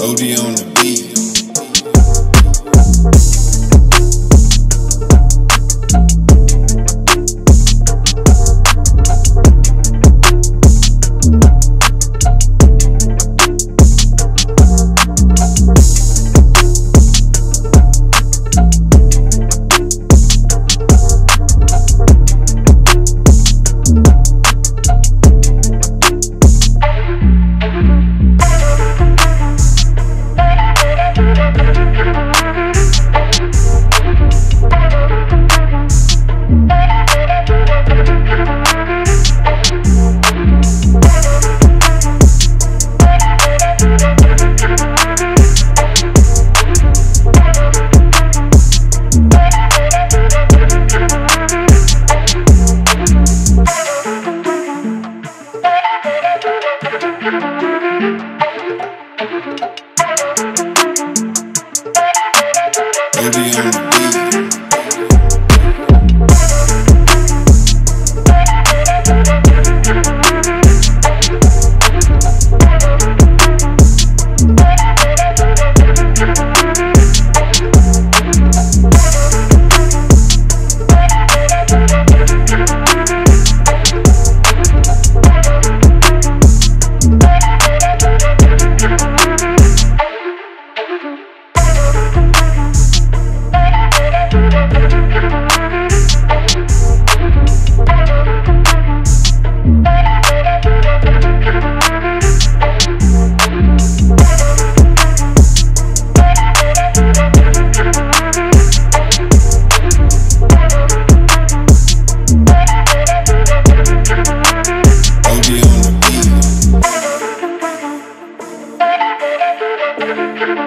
O.D. on the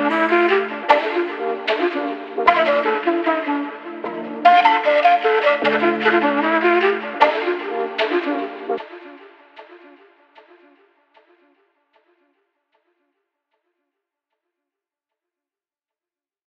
beat.